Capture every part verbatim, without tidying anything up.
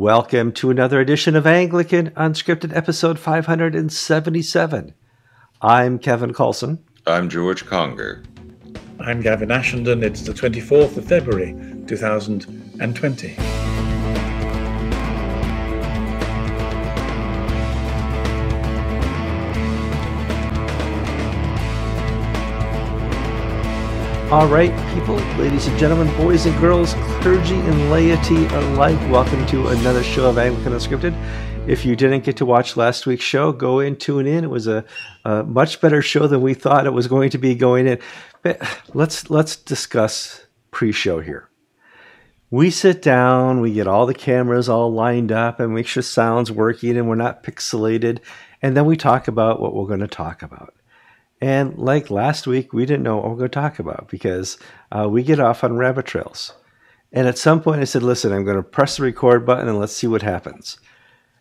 Welcome to another edition of Anglican Unscripted, episode five hundred seventy-seven. I'm Kevin Kallsen. I'm George Conger. I'm Gavin Ashenden. It's the twenty-fourth of February, two thousand twenty. All right, people, ladies and gentlemen, boys and girls, clergy and laity alike, welcome to another show of Anglican Unscripted. If you didn't get to watch last week's show, go in, tune in. It was a, a much better show than we thought it was going to be going in. But let's, let's discuss pre-show here. We sit down, we get all the cameras all lined up and make sure sound's working and we're not pixelated. And then we talk about what we're going to talk about. And like last week, we didn't know what we were going to talk about because uh, we get off on rabbit trails. And at some point I said, listen, I'm going to press the record button and let's see what happens.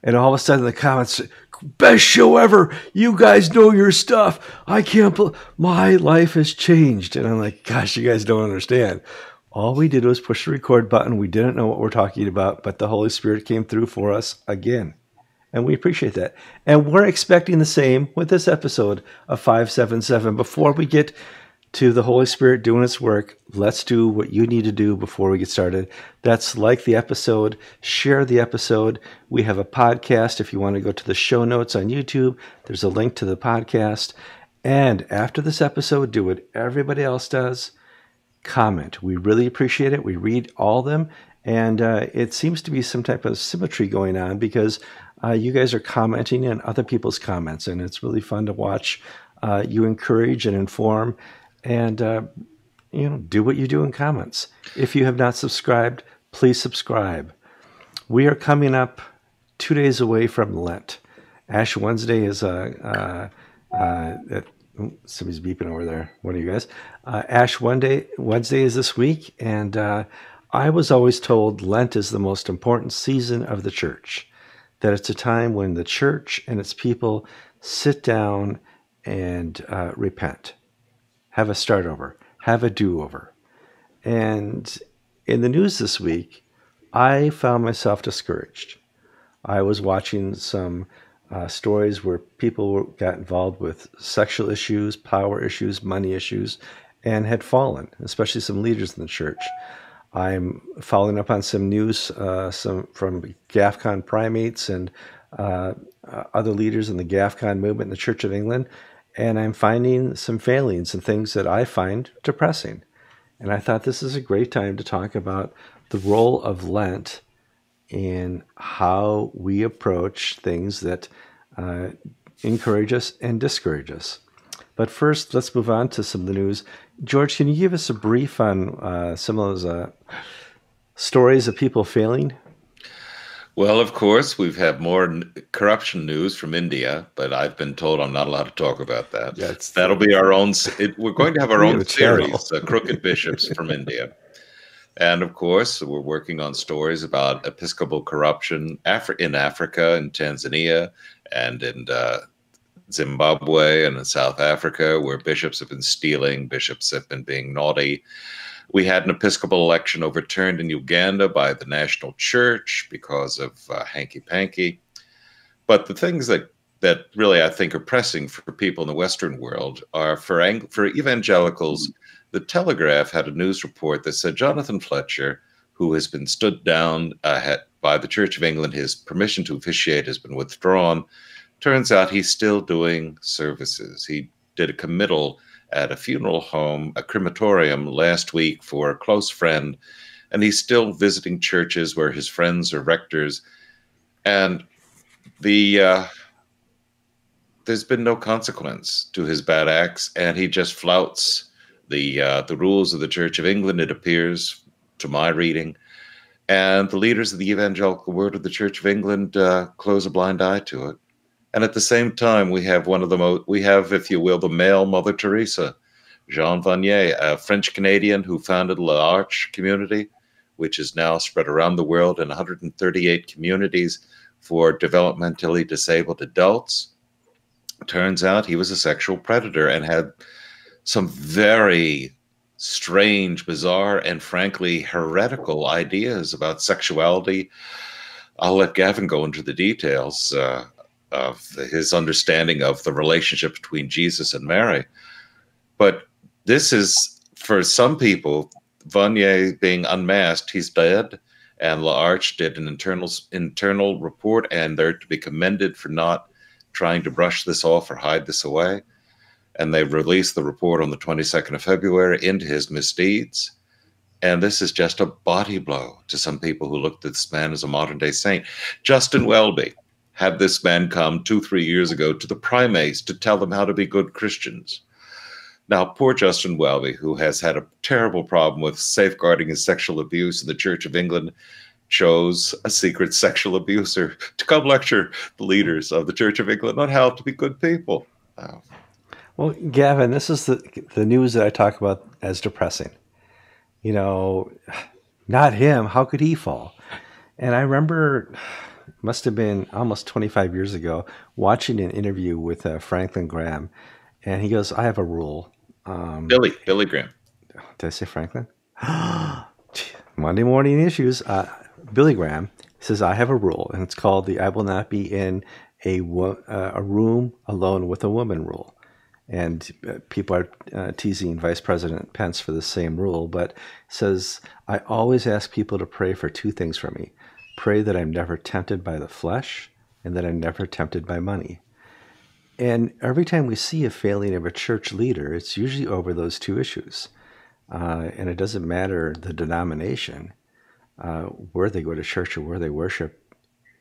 And all of a sudden the comments, best show ever. You guys know your stuff. I can't believe my life has changed. And I'm like, gosh, you guys don't understand. All we did was push the record button. We didn't know what we're talking about, but the Holy Spirit came through for us again. And we appreciate that. And we're expecting the same with this episode of five seventy-seven. Before we get to the Holy Spirit doing its work, let's do what you need to do before we get started. That's like the episode, share the episode. We have a podcast. If you want to go to the show notes on YouTube, there's a link to the podcast. And after this episode, do what everybody else does. Comment. We really appreciate it. We read all of them. And uh, it seems to be some type of symmetry going on because uh, you guys are commenting on other people's comments. And it's really fun to watch. Uh, you encourage and inform and, uh, you know, do what you do in comments. If you have not subscribed, please subscribe. We are coming up two days away from Lent. Ash Wednesday is a... Uh, uh, uh, Oh, somebody's beeping over there. One of you guys. Uh, Ash Wednesday, Wednesday is this week. And uh, I was always told Lent is the most important season of the church. That it's a time when the church and its people sit down and uh, repent. Have a start over. Have a do-over. And in the news this week, I found myself discouraged. I was watching some... Uh, stories where people got involved with sexual issues, power issues, money issues, and had fallen, especially some leaders in the church. I'm following up on some news uh, some from GAFCON primates and uh, other leaders in the GAFCON movement in the Church of England, and I'm finding some failings and things that I find depressing. And I thought this is a great time to talk about the role of Lent in how we approach things that uh, encourage us and discourage us. But first, let's move on to some of the news. George, can you give us a brief on uh, some of those uh, stories of people failing? Well, of course, we've had more corruption news from India, but I've been told I'm not allowed to talk about that. That's That'll be our own... It, we're going to have our own series, uh, Crooked Bishops from India. And, of course, we're working on stories about Episcopal corruption Afri in Africa, in Tanzania, and in uh, Zimbabwe, and in South Africa, where bishops have been stealing, bishops have been being naughty. We had an Episcopal election overturned in Uganda by the National Church because of uh, hanky-panky. But the things that, that really, I think, are pressing for people in the Western world are for, ang for evangelicals. The Telegraph had a news report that said Jonathan Fletcher, who has been stood down uh, had, by the Church of England, his permission to officiate has been withdrawn. Turns out he's still doing services. He did a committal at a funeral home, a crematorium last week for a close friend, and he's still visiting churches where his friends are rectors. And the... Uh, there's been no consequence to his bad acts, and he just flouts The, uh, the rules of the Church of England, it appears, to my reading. And the leaders of the evangelical world of the Church of England uh, close a blind eye to it. And at the same time, we have one of the most, we have, if you will, the male Mother Teresa, Jean Vanier, a French-Canadian who founded L'Arche community, which is now spread around the world in one hundred thirty-eight communities for developmentally disabled adults. Turns out he was a sexual predator and had some very strange, bizarre, and frankly heretical ideas about sexuality, I'll let Gavin go into the details uh, of his understanding of the relationship between Jesus and Mary. But this is, for some people, Vanier being unmasked, he's dead, and L'Arche did an internal internal report, and they're to be commended for not trying to brush this off or hide this away. And they released the report on the twenty-second of February into his misdeeds. And this is just a body blow to some people who looked at this man as a modern-day saint. Justin Welby had this man come two, three years ago to the primates to tell them how to be good Christians. Now, poor Justin Welby, who has had a terrible problem with safeguarding his sexual abuse in the Church of England, chose a secret sexual abuser to come lecture the leaders of the Church of England on how to be good people. Oh. Well, Gavin, this is the, the news that I talk about as depressing. You know, not him. How could he fall? And I remember, it must have been almost twenty-five years ago, watching an interview with uh, Franklin Graham. And he goes, I have a rule. Um, Billy, Billy Graham. Did I say Franklin? Monday morning issues. Uh, Billy Graham says, I have a rule. And it's called the I will not be in a, wo uh, a room alone with a woman rule. And people are uh, teasing Vice President Pence for the same rule, but says, I always ask people to pray for two things for me. Pray that I'm never tempted by the flesh and that I'm never tempted by money. And every time we see a failing of a church leader, it's usually over those two issues. Uh, and it doesn't matter the denomination, uh, where they go to church or where they worship.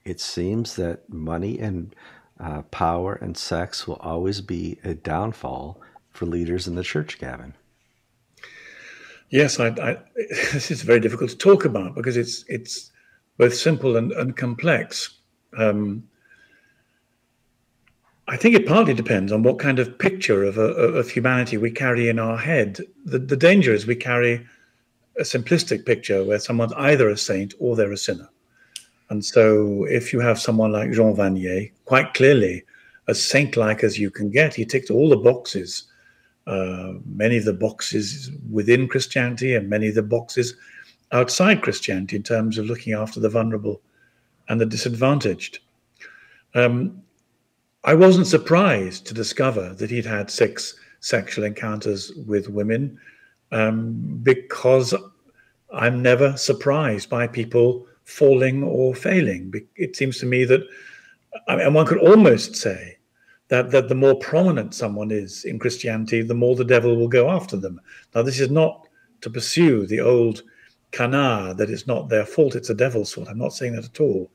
It seems that money and Uh, power and sex will always be a downfall for leaders in the church, Gavin. Yes, I, I, this is very difficult to talk about because it's it's both simple and, and complex. Um, I think it partly depends on what kind of picture of, a, of humanity we carry in our head. The, the danger is we carry a simplistic picture where someone's either a saint or they're a sinner. And so if you have someone like Jean Vanier, quite clearly as saint-like as you can get, he ticked all the boxes, uh, many of the boxes within Christianity and many of the boxes outside Christianity in terms of looking after the vulnerable and the disadvantaged. Um, I wasn't surprised to discover that he'd had six sexual encounters with women um, because I'm never surprised by people falling or failing. It seems to me that, and one could almost say that that the more prominent someone is in Christianity, the more the devil will go after them. Now, this is not to pursue the old canard that it's not their fault, it's the devil's fault. I'm not saying that at all.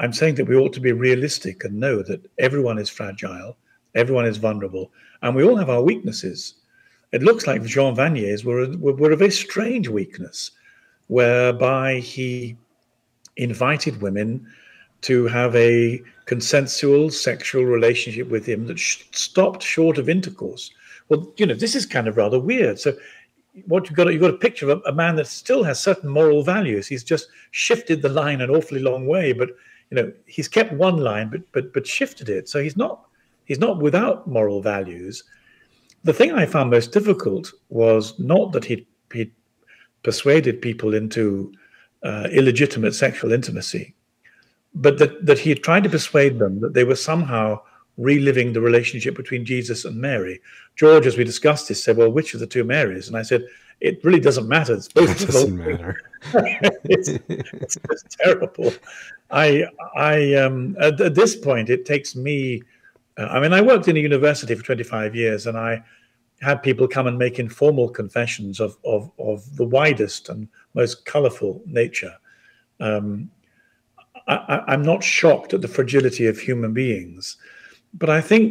I'm saying that we ought to be realistic and know that everyone is fragile, everyone is vulnerable, and we all have our weaknesses. It looks like Jean Vanier's were, were a very strange weakness, whereby he invited women to have a consensual sexual relationship with him that sh stopped short of intercourse. Well, you know, this is kind of rather weird. So what you've got, you've got a picture of a, a man that still has certain moral values. He's just shifted the line an awfully long way, but, you know, he's kept one line, but, but, but shifted it. So he's not, he's not without moral values. The thing I found most difficult was not that he'd, he'd persuaded people into Uh, illegitimate sexual intimacy, but that, that he had tried to persuade them that they were somehow reliving the relationship between Jesus and Mary. George, as we discussed this, said, well, which of the two Marys? And I said, it really doesn't matter. It's both. It doesn't matter. it's, it's just terrible. I, I, um, at, at this point, it takes me, uh, I mean, I worked in a university for twenty-five years, and I had people come and make informal confessions of, of, of the widest and most colorful nature. Um, I, I, I'm not shocked at the fragility of human beings, but I think,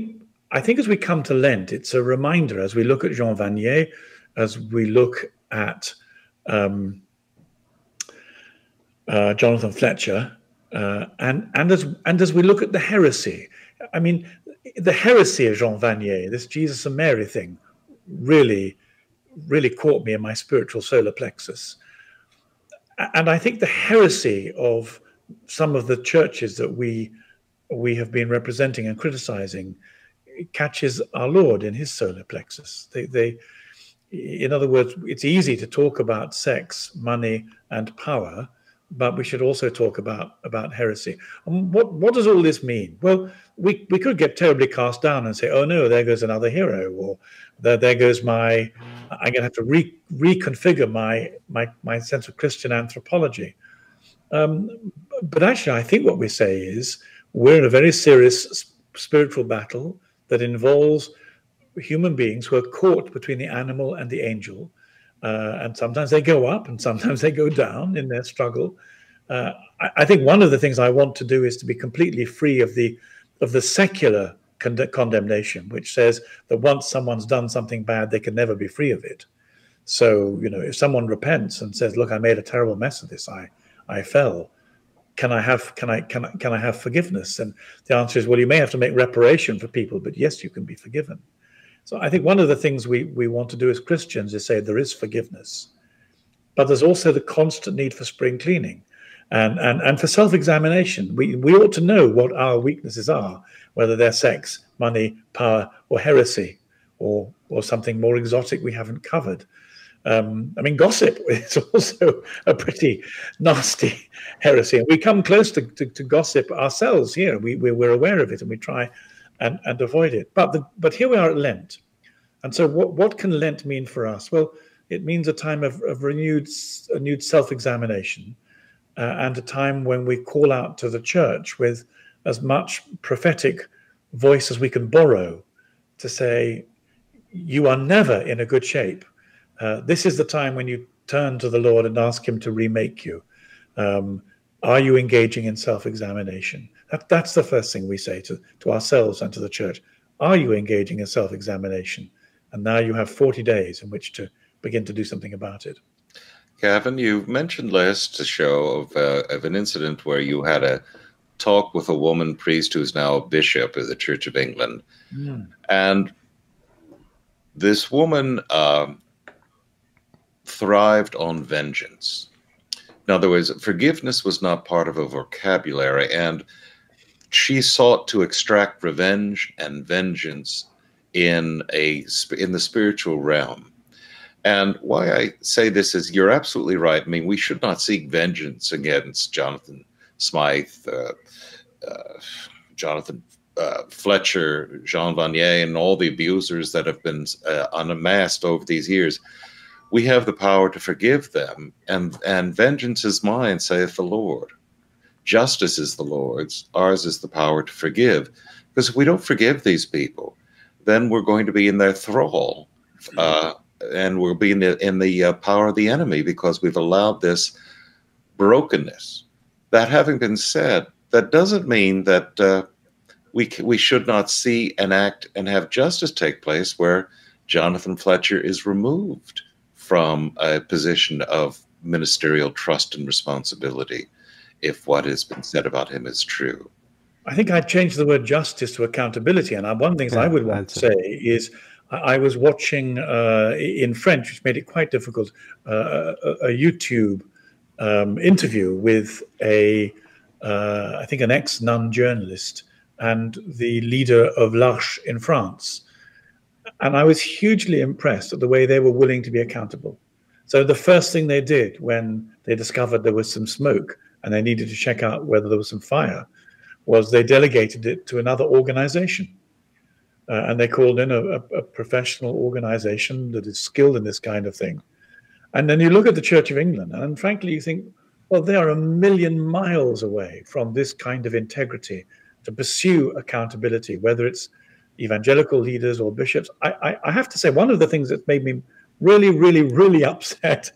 I think as we come to Lent, it's a reminder, as we look at Jean Vanier, as we look at um, uh, Jonathan Fletcher, uh, and, and, as, and as we look at the heresy. I mean, the heresy of Jean Vanier, this Jesus and Mary thing, really, really caught me in my spiritual solar plexus. And I think the heresy of some of the churches that we we have been representing and criticizing catches our Lord in his solar plexus. They, they, in other words, it's easy to talk about sex, money, and power but we should also talk about, about heresy. And what, what does all this mean? Well, we, we could get terribly cast down and say, oh, no, there goes another hero, or there, there goes my, I'm going to have to re, reconfigure my, my, my sense of Christian anthropology. Um, but actually, I think what we say is we're in a very serious spiritual battle that involves human beings who are caught between the animal and the angel. Uh, and sometimes they go up and sometimes they go down in their struggle. Uh, I, I think one of the things I want to do is to be completely free of the of the secular con condemnation, which says that once someone's done something bad, they can never be free of it. So, you know, if someone repents and says, look, I made a terrible mess of this, I, I fell, can I have can I can I, can I have forgiveness? And the answer is, well, you may have to make reparation for people, but yes, you can be forgiven. So I think one of the things we, we want to do as Christians is say there is forgiveness, but there's also the constant need for spring cleaning and, and, and for self-examination. We, we ought to know what our weaknesses are, whether they're sex, money, power, or heresy, or, or something more exotic we haven't covered. Um, I mean, gossip is also a pretty nasty heresy. And we come close to, to, to gossip ourselves here. We, we, we're aware of it and we try And, and avoid it. But the, but here we are at Lent. And so what, what can Lent mean for us? Well, it means a time of, of renewed, renewed self-examination uh, and a time when we call out to the church with as much prophetic voice as we can borrow to say, you are never in a good shape. Uh, this is the time when you turn to the Lord and ask him to remake you. Um, Are you engaging in self-examination? That, that's the first thing we say to, to ourselves and to the church. Are you engaging in self-examination? And now you have forty days in which to begin to do something about it. Gavin, you mentioned last show of, uh, of an incident where you had a talk with a woman priest who's now a bishop of the Church of England. Mm. And this woman uh, thrived on vengeance. In other words, forgiveness was not part of her vocabulary, and she sought to extract revenge and vengeance in a in the spiritual realm. And why I say this is, you're absolutely right. I mean, we should not seek vengeance against Jonathan Smythe, uh, uh, Jonathan uh, Fletcher, Jean Vanier, and all the abusers that have been uh, unmasked over these years. We have the power to forgive them, and, and vengeance is mine, saith the Lord. Justice is the Lord's, ours is the power to forgive. Because if we don't forgive these people, then we're going to be in their thrall, uh, and we'll be in the, in the uh, power of the enemy because we've allowed this brokenness. That having been said, that doesn't mean that uh, we, we should not see and act and have justice take place where Jonathan Fletcher is removed from a position of ministerial trust and responsibility, if what has been said about him is true. I think I'd change the word justice to accountability. And one of the things yeah, I would want to say it. is, I was watching uh, in French, which made it quite difficult, uh, a, a YouTube um, interview with a, uh, I think an ex-nun journalist and the leader of L'Arche in France. And I was hugely impressed at the way they were willing to be accountable. So the first thing they did when they discovered there was some smoke and they needed to check out whether there was some fire was they delegated it to another organization. Uh, and they called in a, a, a professional organization that is skilled in this kind of thing. And then you look at the Church of England and frankly, you think, well, they are a million miles away from this kind of integrity to pursue accountability, whether it's evangelical leaders or bishops. I, I, I have to say, one of the things that made me really, really, really upset,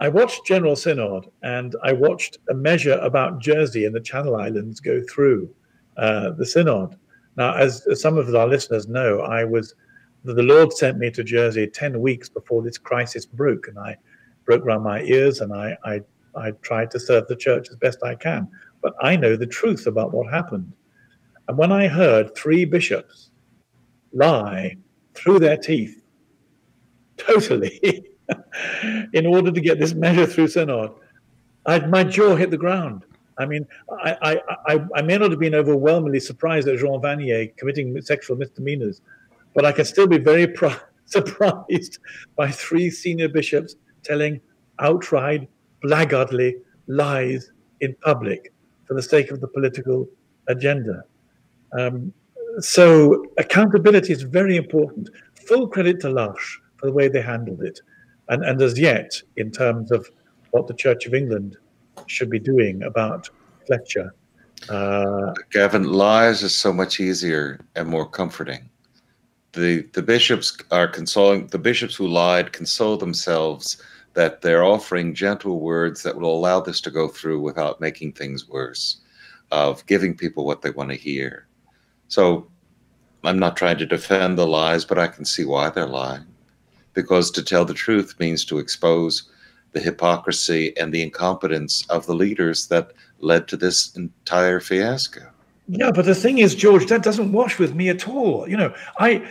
I watched General Synod and I watched a measure about Jersey and the Channel Islands go through uh, the Synod. Now, as, as some of our listeners know, I was, the Lord sent me to Jersey ten weeks before this crisis broke, and I broke around my ears and I, I, I tried to serve the church as best I can. But I know the truth about what happened. And when I heard three bishops lie through their teeth, totally, in order to get this measure through Synod, I, my jaw hit the ground. I mean, I, I, I, I may not have been overwhelmingly surprised at Jean Vanier committing sexual misdemeanors, but I can still be very surprised by three senior bishops telling outright blackguardly lies in public for the sake of the political agenda. Um, so accountability is very important. Full credit to L'Arche for the way they handled it. And, and as yet, in terms of what the Church of England should be doing about Fletcher. Uh, Gavin, lies is so much easier and more comforting. The, the bishops are consoling, the bishops who lied console themselves that they're offering gentle words that will allow this to go through without making things worse, of giving people what they want to hear. So I'm not trying to defend the lies, but I can see why they're lying. Because to tell the truth means to expose the hypocrisy and the incompetence of the leaders that led to this entire fiasco. Yeah, but the thing is, George, that doesn't wash with me at all. You know, I,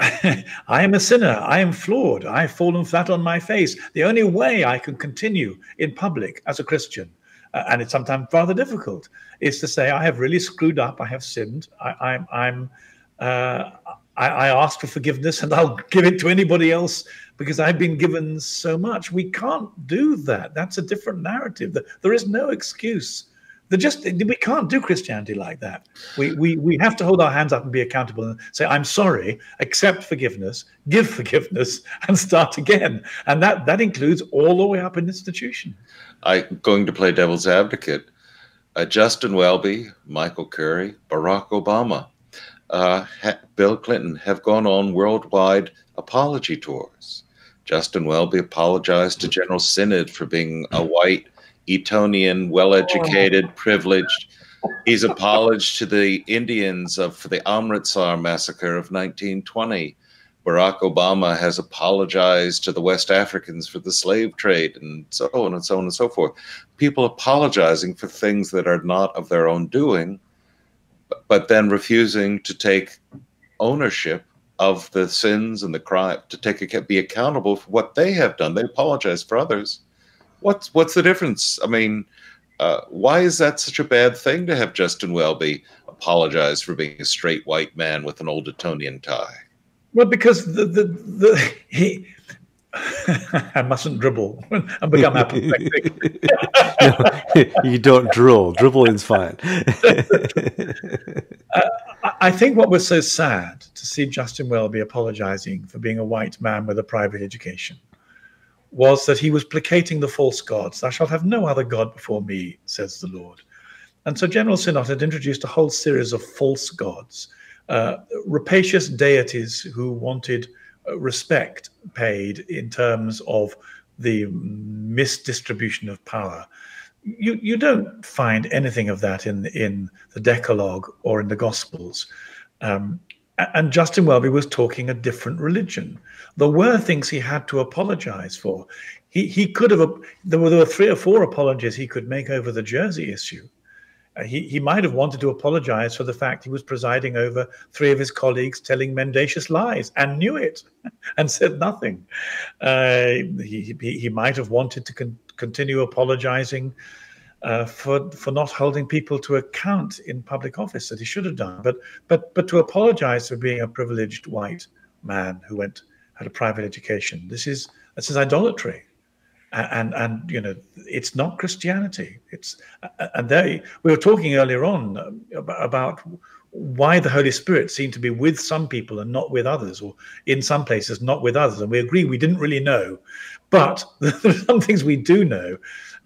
I, I am a sinner. I am flawed. I've fallen flat on my face. The only way I can continue in public as a Christian, uh, and it's sometimes rather difficult, is to say I have really screwed up. I have sinned. I, I'm, I'm, uh, I, I ask for forgiveness, and I'll give it to anybody else because I've been given so much. We can't do that. That's a different narrative. There is no excuse. They're just, we can't do Christianity like that. We, we, we have to hold our hands up and be accountable and say, I'm sorry, accept forgiveness, give forgiveness, and start again. And that, that includes all the way up in institution. I'm going to play devil's advocate. Uh, Justin Welby, Michael Curry, Barack Obama, uh, Bill Clinton have gone on worldwide apology tours. Justin Welby apologized to General Synod for being a white Etonian, well-educated, privileged. He's apologized to the Indians of for the Amritsar massacre of nineteen twenty. Barack Obama has apologized to the West Africans for the slave trade, and so on and so on and so forth. People apologizing for things that are not of their own doing, but then refusing to take ownership of the sins and the crime, to take be accountable for what they have done. They apologize for others. What's, what's the difference? I mean, uh, why is that such a bad thing to have Justin Welby apologize for being a straight white man with an old Etonian tie? Well, because the, the, the, he, I mustn't dribble and become apoplectic. No, you don't dribble. Dribbling is fine. uh, I think what was so sad to see Justin Welby apologizing for being a white man with a private education was that he was placating the false gods. Thou shalt have no other God before me, says the Lord. And so General Synod had introduced a whole series of false gods, uh, rapacious deities who wanted respect paid in terms of the misdistribution of power. You, you don't find anything of that in, in the Decalogue or in the Gospels. Um, And Justin Welby was talking a different religion. There were things he had to apologize for. He, he could have, there were, there were three or four apologies he could make over the Jersey issue. Uh, he, he might have wanted to apologize for the fact he was presiding over three of his colleagues telling mendacious lies and knew it and said nothing. Uh, he, he, he might have wanted to con continue apologizing Uh, for for not holding people to account in public office that he should have done, but but but to apologize for being a privileged white man who went had a private education. This is this is idolatry, and and, and you know it's not Christianity. It's and there we were talking earlier on about why the Holy Spirit seemed to be with some people and not with others, or in some places not with others. And we agree we didn't really know, but there are some things we do know.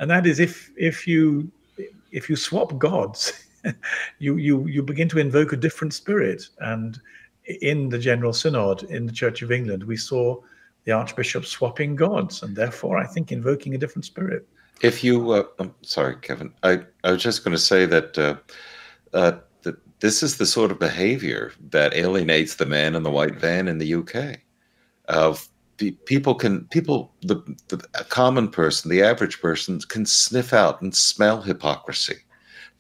And that is, if if you if you swap gods, you you you begin to invoke a different spirit. And in the General Synod in the Church of England, we saw the Archbishop swapping gods, and therefore I think invoking a different spirit. If you, uh, I'm sorry, Kevin, I I was just going to say that uh, uh, that this is the sort of behaviour that alienates the man in the white van in the U K. Of People can, people, the, the common person, the average person can sniff out and smell hypocrisy.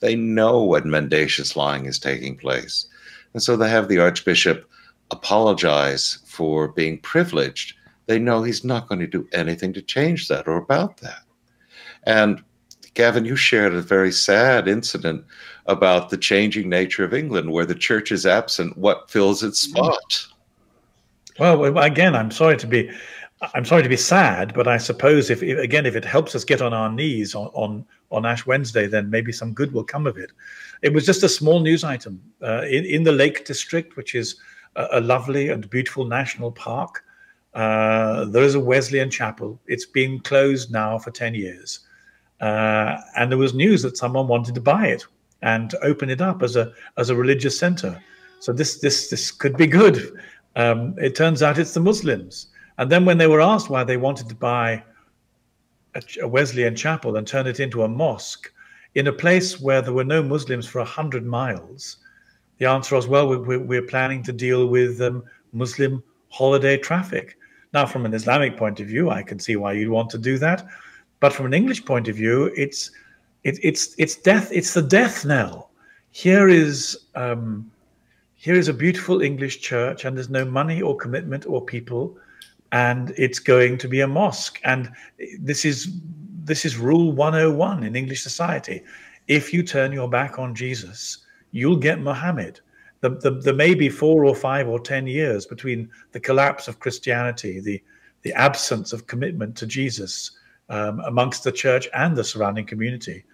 They know when mendacious lying is taking place. And so they have the Archbishop apologize for being privileged. They know he's not going to do anything to change that or about that. And Gavin, you shared a very sad incident about the changing nature of England, where the church is absent, what fills its spot? Well, again, I'm sorry to be I'm sorry to be sad, but I suppose if, if again, if it helps us get on our knees on, on, on Ash Wednesday, then maybe some good will come of it. It was just a small news item uh, in, in the Lake District, which is a, a lovely and beautiful national park. Uh, there is a Wesleyan chapel. It's been closed now for ten years. Uh, and there was news that someone wanted to buy it and open it up as a, as a religious center. So this, this, this could be good. Um, it turns out it's the Muslims. And then when they were asked why they wanted to buy a, a Wesleyan chapel and turn it into a mosque in a place where there were no Muslims for a hundred miles, the answer was, well, we, we, we're planning to deal with um, Muslim holiday traffic. Now, from an Islamic point of view, I can see why you'd want to do that. But from an English point of view, it's, it, it's, it's death. It's the death knell. Here is, um, here is a beautiful English church, and there's no money or commitment or people. And it's going to be a mosque. And this is, this is rule one oh one in English society. If you turn your back on Jesus, you'll get Muhammad. The, the, there may be four or five or ten years between the collapse of Christianity, the, the absence of commitment to Jesus um, amongst the church and the surrounding community.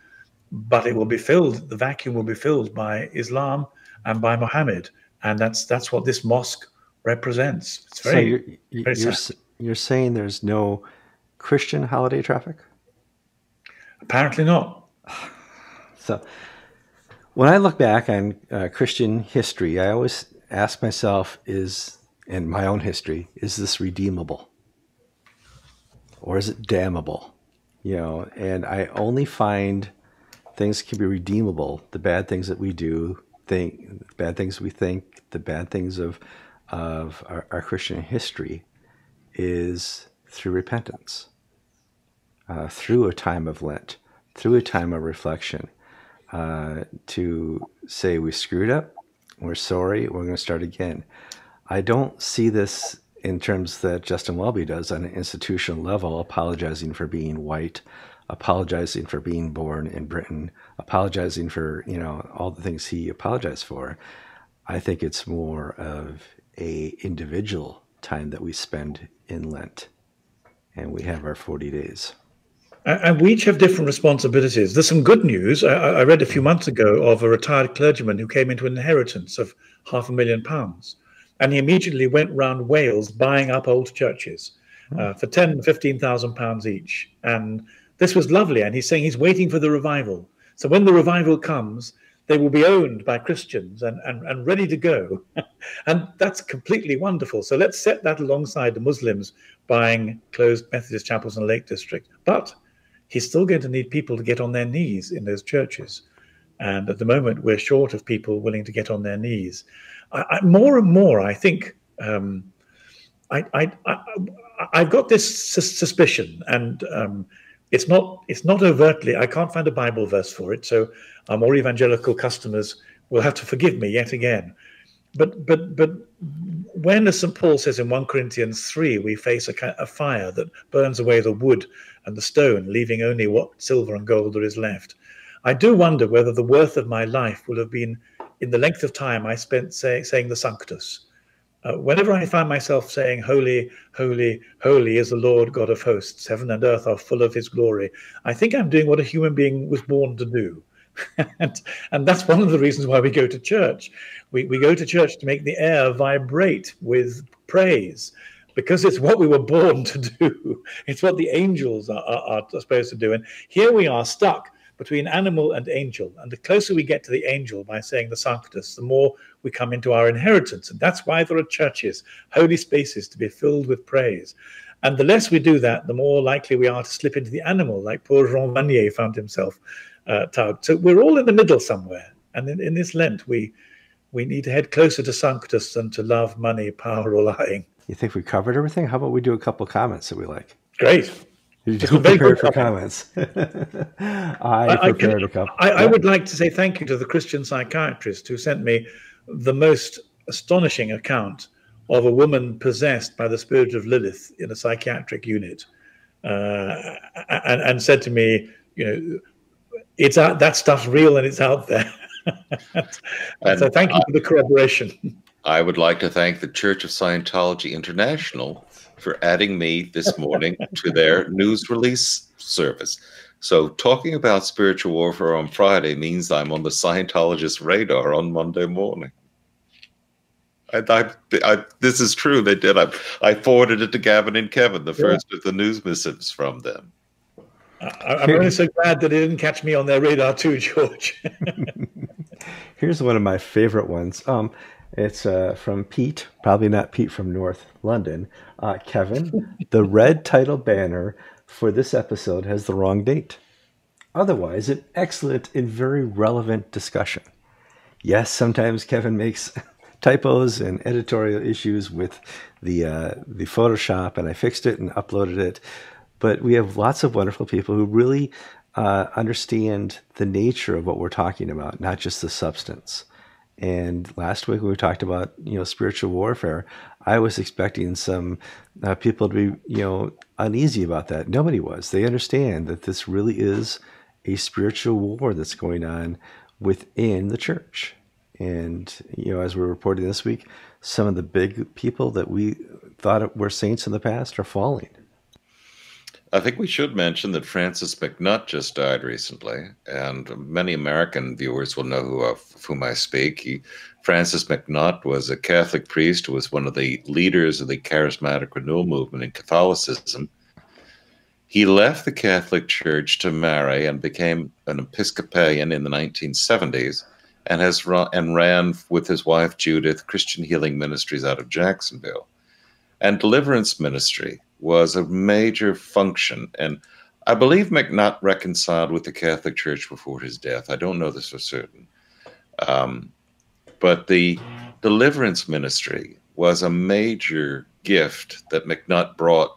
But it will be filled, the vacuum will be filled by Islam and by Muhammad. And that's, that's what this mosque represents. It's very, so you're, you're, very sad. You're saying there's no Christian holiday traffic? Apparently not. So when I look back on uh, Christian history, I always ask myself, is, and my own history, is this redeemable? Or is it damnable? You know, and I only find things can be redeemable, the bad things that we do, think, the bad things we think, the bad things of of our, our Christian history is through repentance, uh, through a time of Lent, through a time of reflection, uh, to say we screwed up, we're sorry, we're going to start again. I don't see this in terms that Justin Welby does on an institutional level, apologizing for being white, apologizing for being born in Britain, apologizing for, you know, all the things he apologized for. I think it's more of a individual time that we spend in Lent, and we have our forty days. And we each have different responsibilities. There's some good news. I, I read a few months ago of a retired clergyman who came into an inheritance of half a million pounds, and he immediately went round Wales buying up old churches uh, for ten, fifteen thousand pounds each. And this was lovely. And he's saying he's waiting for the revival. So when the revival comes, they will be owned by Christians and, and, and ready to go. And that's completely wonderful. So let's set that alongside the Muslims buying closed Methodist chapels in the Lake District. But he's still going to need people to get on their knees in those churches. And at the moment, we're short of people willing to get on their knees. I, I, more and more, I think, um, I, I, I, I've got this suspicion, and um, it's not, it's not overtly, I can't find a Bible verse for it, so our more evangelical customers will have to forgive me yet again. But, but, but when, as Saint Paul says in first Corinthians three, we face a, a fire that burns away the wood and the stone, leaving only what silver and gold there is left, I do wonder whether the worth of my life will have been in the length of time I spent say, saying the Sanctus. Uh, whenever I find myself saying, holy, holy, holy is the Lord God of hosts, heaven and earth are full of his glory, I think I'm doing what a human being was born to do. and, and that's one of the reasons why we go to church. We, we go to church to make the air vibrate with praise, because it's what we were born to do. It's what the angels are, are, are supposed to do. And here we are stuck between animal and angel. And the closer we get to the angel by saying the Sanctus, the more we come into our inheritance. And that's why there are churches, holy spaces to be filled with praise. And the less we do that, the more likely we are to slip into the animal, like poor Jean Vanier found himself uh, tagged. So we're all in the middle somewhere. And in, in this Lent, we, we need to head closer to Sanctus than to love, money, power, or lying. You think we covered everything? How about we do a couple of comments that we like? Great. You don't prepare for comments. I, I prepared I, a couple. I, I would like to say thank you to the Christian psychiatrist who sent me the most astonishing account of a woman possessed by the spirit of Lilith in a psychiatric unit, uh, and, and said to me, you know, it's out, that stuff's real and it's out there. And so thank you I, for the corroboration. I would like to thank the Church of Scientology International for adding me this morning to their news release service. So talking about spiritual warfare on Friday means I'm on the Scientologist radar on Monday morning. I, I, I, this is true. They did. I, I forwarded it to Gavin and Kevin, the yeah. first of the news missives from them. I, I'm really so glad that they didn't catch me on their radar too, George. Here's one of my favorite ones. Um, it's uh, from Pete, probably not Pete from North London. Uh, Kevin, the red title banner for this episode has the wrong date. Otherwise, an excellent and very relevant discussion. Yes, sometimes Kevin makes typos and editorial issues with the uh, the Photoshop, and I fixed it and uploaded it. But we have lots of wonderful people who really uh, understand the nature of what we're talking about, not just the substance. And last week when we talked about, you know, spiritual warfare, I was expecting some uh, people to be, you know, uneasy about that. Nobody was. They understand that this really is a spiritual war that's going on within the church. And, you know, as we're reporting this week, some of the big people that we thought were saints in the past are falling. I think we should mention that Francis McNutt just died recently, and many American viewers will know who of whom I speak. He, Francis McNutt was a Catholic priest who was one of the leaders of the charismatic renewal movement in Catholicism. He left the Catholic Church to marry and became an Episcopalian in the nineteen seventies. And has run, and ran with his wife Judith Christian Healing Ministries out of Jacksonville, and Deliverance Ministry was a major function. And I believe McNutt reconciled with the Catholic Church before his death. I don't know this for certain, um, but the Deliverance Ministry was a major gift that McNutt brought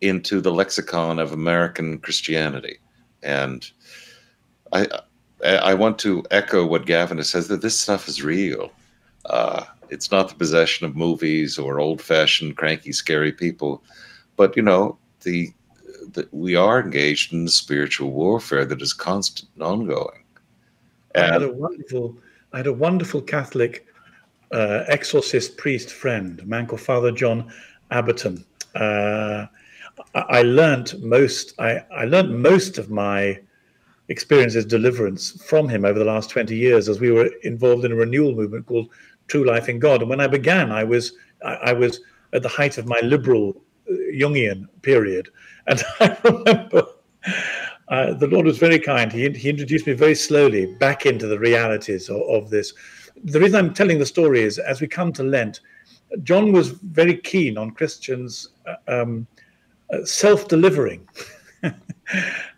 into the lexicon of American Christianity, and I. I want to echo what Gavin says, that this stuff is real. Uh, it's not the possession of movies or old-fashioned, cranky, scary people. But, you know, the, the we are engaged in spiritual warfare that is constant and ongoing. And I had a wonderful, I had a wonderful Catholic uh, exorcist priest friend, a man called Father John Abberton. Uh, I, I learned most. I, I learned most of my experiences deliverance from him over the last twenty years, as we were involved in a renewal movement called True Life in God. And when I began, I was I, I was at the height of my liberal uh, Jungian period. And I remember uh, the Lord was very kind. He, he introduced me very slowly back into the realities of, of this. The reason I'm telling the story is, as we come to Lent, John was very keen on Christians uh, um, uh, self-delivering.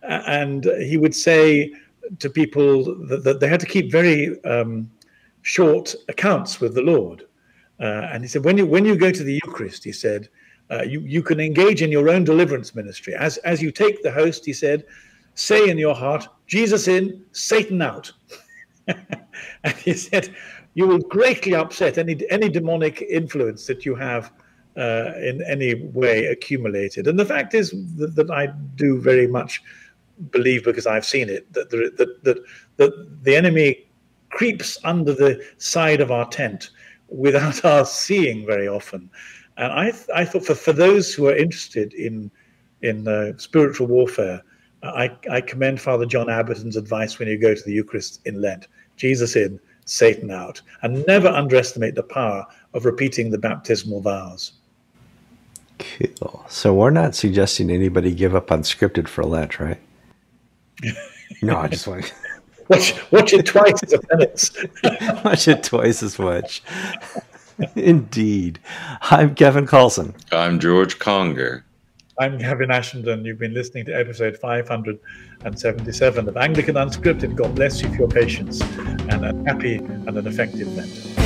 And he would say to people that, that they had to keep very um, short accounts with the Lord. Uh, and he said, when you when you go to the Eucharist, he said, uh, you you can engage in your own deliverance ministry. As as you take the host, he said, say in your heart, Jesus in, Satan out. And he said, you will greatly upset any any demonic influence that you have Uh, in any way accumulated. And the fact is that, that I do very much believe, because I've seen it, that the, that, that, that the enemy creeps under the side of our tent without our seeing very often. And I, th I thought for, for those who are interested in, in uh, spiritual warfare, I, I commend Father John Abberton's advice when you go to the Eucharist in Lent. Jesus in, Satan out. And never underestimate the power of repeating the baptismal vows. Cool. So we're not suggesting anybody give up on scripted for Lent, right? No, I just want to... watch, watch it twice as a penance. Watch it twice as much. Indeed. I'm Kevin Kallsen. I'm George Conger. I'm Gavin Ashenden. You've been listening to episode five hundred seventy-seven of Anglican Unscripted. God bless you for your patience, and a happy and an effective Lent.